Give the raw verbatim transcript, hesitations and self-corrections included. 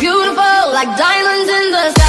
beautiful like diamonds in the sky.